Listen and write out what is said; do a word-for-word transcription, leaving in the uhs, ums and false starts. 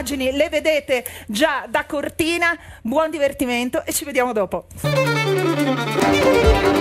immagini le vedete già da cortina. Buon divertimento e ci vediamo dopo.